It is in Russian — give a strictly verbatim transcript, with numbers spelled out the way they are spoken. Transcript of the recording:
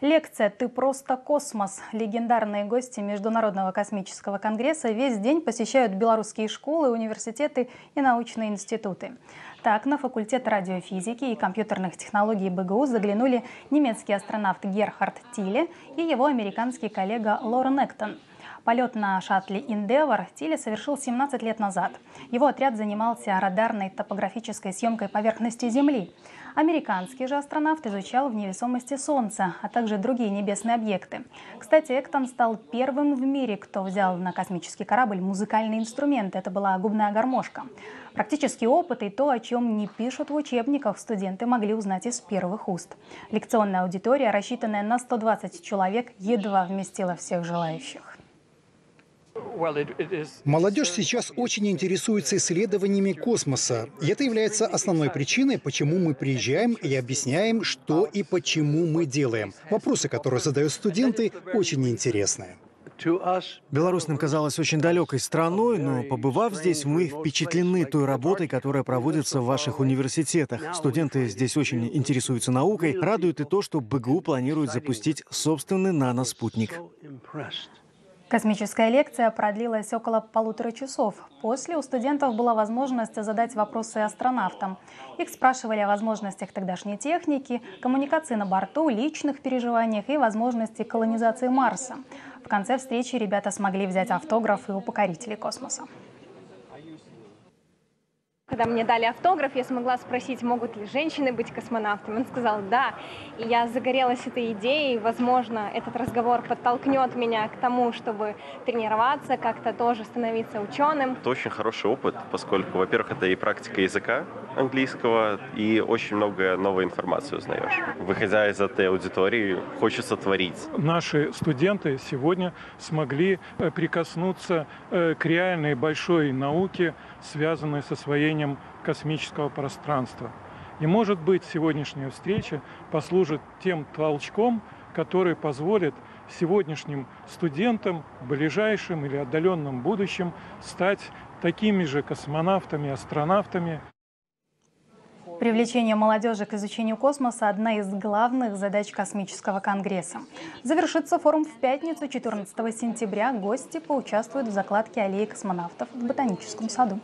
Лекция «Ты просто космос». Легендарные гости Международного космического конгресса весь день посещают белорусские школы, университеты и научные институты. Так, на факультет радиофизики и компьютерных технологий БГУ заглянули немецкий астронавт Герхард Тиле и его американский коллега Лорн Эктон. Полет на шаттле «Индевор» Тиле совершил семнадцать лет назад. Его отряд занимался радарной топографической съемкой поверхности Земли. Американский же астронавт изучал в невесомости Солнца, а также другие небесные объекты. Кстати, Эктон стал первым в мире, кто взял на космический корабль музыкальный инструмент. Это была губная гармошка. Практические опыты и то, о чем не пишут в учебниках, студенты могли узнать из первых уст. Лекционная аудитория, рассчитанная на сто двадцать человек, едва вместила всех желающих. Молодежь сейчас очень интересуется исследованиями космоса. И это является основной причиной, почему мы приезжаем и объясняем, что и почему мы делаем. Вопросы, которые задают студенты, очень интересные. Беларусь нам казалась очень далекой страной, но, побывав здесь, мы впечатлены той работой, которая проводится в ваших университетах. Студенты здесь очень интересуются наукой. Радует и то, что БГУ планирует запустить собственный наноспутник. Космическая лекция продлилась около полутора часов. После у студентов была возможность задать вопросы астронавтам. Их спрашивали о возможностях тогдашней техники, коммуникации на борту, личных переживаниях и возможности колонизации Марса. В конце встречи ребята смогли взять автографы у покорителей космоса. Когда мне дали автограф, я смогла спросить, могут ли женщины быть космонавтами. Он сказал «да». И я загорелась этой идеей. Возможно, этот разговор подтолкнет меня к тому, чтобы тренироваться, как-то тоже становиться ученым. Это очень хороший опыт, поскольку, во-первых, это и практика языка английского, и очень много новой информации узнаешь. Выходя из этой аудитории, хочется творить. Наши студенты сегодня смогли прикоснуться к реальной большой науке, связанной с освоением космического пространства. И, может быть, сегодняшняя встреча послужит тем толчком, который позволит сегодняшним студентам в ближайшем или отдаленном будущем стать такими же космонавтами, астронавтами. Привлечение молодежи к изучению космоса – одна из главных задач космического конгресса. Завершится форум в пятницу, четырнадцатого сентября. Гости поучаствуют в закладке аллеи космонавтов в Ботаническом саду.